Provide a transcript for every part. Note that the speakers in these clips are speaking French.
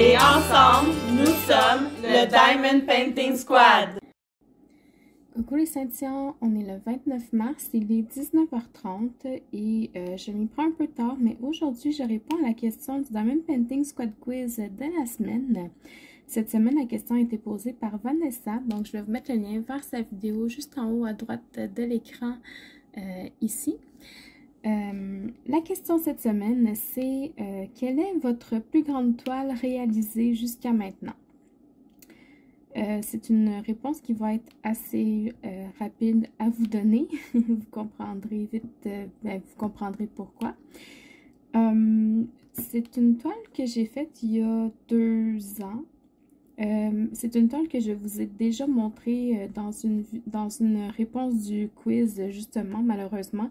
Et ensemble, nous sommes le Diamond Painting Squad. Coucou les Saint-Dion, on est le 29 mars, il est 19h30 et je m'y prends un peu tard, mais aujourd'hui je réponds à la question du Diamond Painting Squad Quiz de la semaine. Cette semaine, la question a été posée par Vanessa, donc je vais vous mettre le lien vers sa vidéo juste en haut à droite de l'écran ici. La question cette semaine, c'est quelle est votre plus grande toile réalisée jusqu'à maintenant? C'est une réponse qui va être assez rapide à vous donner. Vous comprendrez vite, vous comprendrez pourquoi. C'est une toile que j'ai faite il y a 2 ans. C'est une toile que je vous ai déjà montrée dans une réponse du quiz, justement, malheureusement.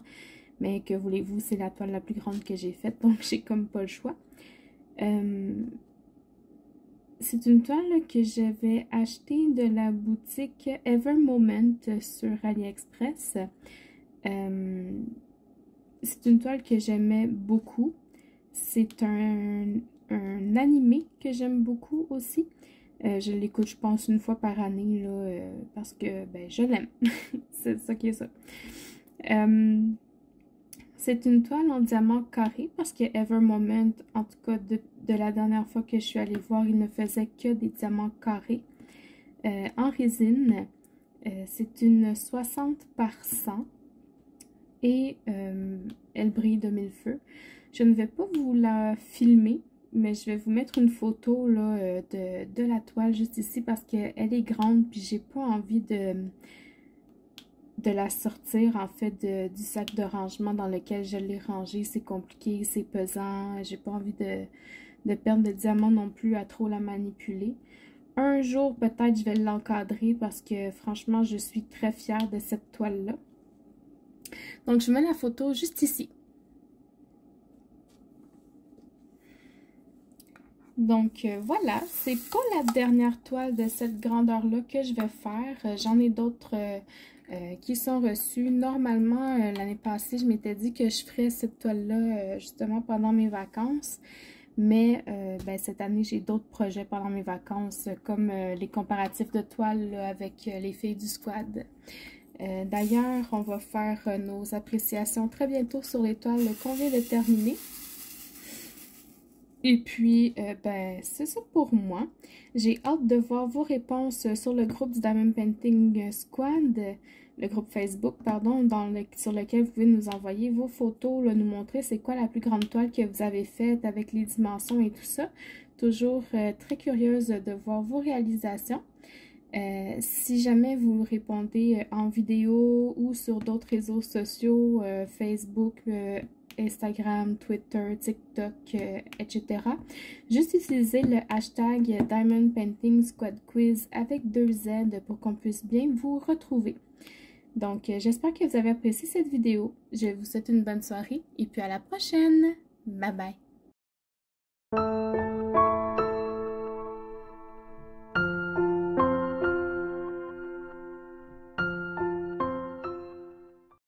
Mais que voulez-vous, c'est la toile la plus grande que j'ai faite, donc j'ai comme pas le choix. C'est une toile que j'avais achetée de la boutique Evermoment sur AliExpress. C'est une toile que j'aimais beaucoup. C'est un animé que j'aime beaucoup aussi. Je l'écoute, je pense, 1 fois par année, là, parce que ben, je l'aime. C'est ça qui est ça. C'est une toile en diamant carré parce que Evermoment, en tout cas de la dernière fois que je suis allée voir, il ne faisait que des diamants carrés en résine. C'est une 60 par 100 et elle brille de 1000 feux. Je ne vais pas vous la filmer, mais je vais vous mettre une photo là, de la toile juste ici parce qu'elle est grande puis j'ai pas envie de la sortir en fait du sac de rangement dans lequel je l'ai rangée. C'est compliqué, c'est pesant, j'ai pas envie de perdre de diamants non plus à trop la manipuler. Un jour peut-être je vais l'encadrer parce que franchement je suis très fière de cette toile là. Donc je mets la photo juste ici. Donc voilà, c'est pas la dernière toile de cette grandeur là que je vais faire. J'en ai d'autres qui sont reçus. Normalement, l'année passée, je m'étais dit que je ferais cette toile-là justement pendant mes vacances. Mais ben, cette année, j'ai d'autres projets pendant mes vacances, comme les comparatifs de toiles là, avec les filles du squad. D'ailleurs, on va faire nos appréciations très bientôt sur les toiles qu'on vient de terminer. Et puis, ben, c'est ça pour moi. J'ai hâte de voir vos réponses sur le groupe du Diamond Painting Squad, le groupe Facebook, pardon, sur lequel vous pouvez nous envoyer vos photos, là, nous montrer c'est quoi la plus grande toile que vous avez faite avec les dimensions et tout ça. Toujours très curieuse de voir vos réalisations. Si jamais vous répondez en vidéo ou sur d'autres réseaux sociaux, Facebook, Instagram, Twitter, TikTok, etc. Juste utiliser le hashtag Diamond Painting Squad Quiz avec 2 Z pour qu'on puisse bien vous retrouver. Donc, j'espère que vous avez apprécié cette vidéo. Je vous souhaite une bonne soirée et puis à la prochaine. Bye bye!